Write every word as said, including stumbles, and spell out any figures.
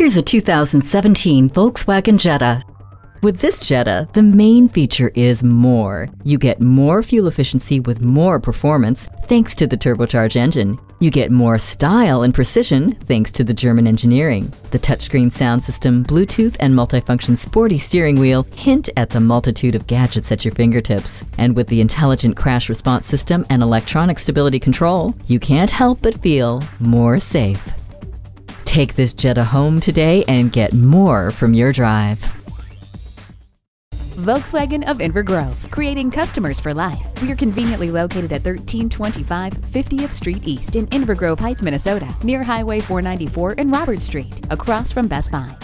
Here's a two thousand seventeen Volkswagen Jetta. With this Jetta, the main feature is more. You get more fuel efficiency with more performance, thanks to the turbocharged engine. You get more style and precision, thanks to the German engineering. The touchscreen sound system, Bluetooth, and multifunction sporty steering wheel hint at the multitude of gadgets at your fingertips. And with the intelligent crash response system and electronic stability control, you can't help but feel more safe. Take this Jetta home today and get more from your drive. Volkswagen of Inver Grove, creating customers for life. We are conveniently located at thirteen twenty-five fiftieth Street East in Inver Grove Heights, Minnesota, near Highway four ninety-four and Robert Street, across from Best Buy.